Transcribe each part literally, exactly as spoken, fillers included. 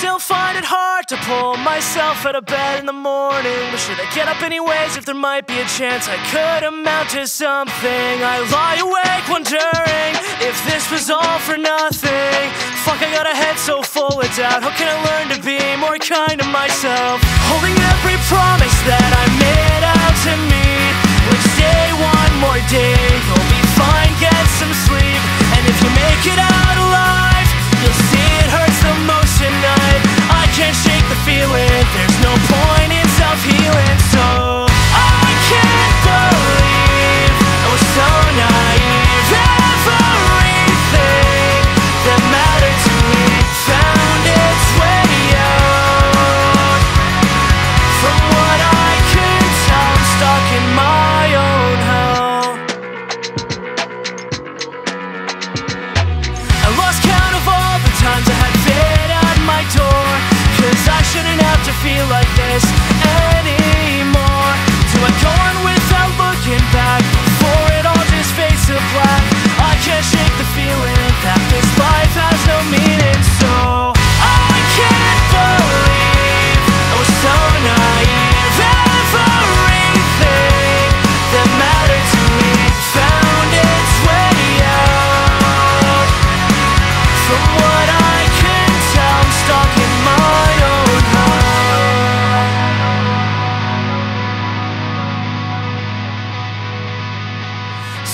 still find it hard to pull myself out of bed in the morning. But should I get up anyways if there might be a chance I could amount to something? I lie awake wondering if this was all for nothing. Fuck, I got a head so full of doubt. How can I learn to be more kind to myself? Holding every promise that I made out to me. Which day, one more day, you'll be fine, get some sleep. And if you make it out alive, you'll see it hurts the most tonight. I can't shake the feeling, there's no point in self-healing. So I can't believe I was so naive. Everything that mattered to me found its way out. From what I can tell, I'm stuck in my own hell. I lost count of all the times I had been at my door, 'cause I shouldn't have to feel like this anymore. Do I go on without looking back before it all just fades to black? I can't shake the feeling that this life has no meaning. So I can't believe I was so naive. Everything that mattered to me found its way out. From what I can tell, I'm stuck in my own heart.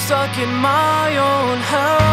Stuck in my own heart.